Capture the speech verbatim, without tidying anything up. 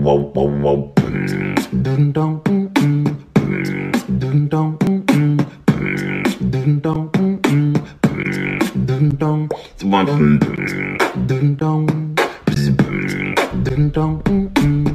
dun dun dun dun dun.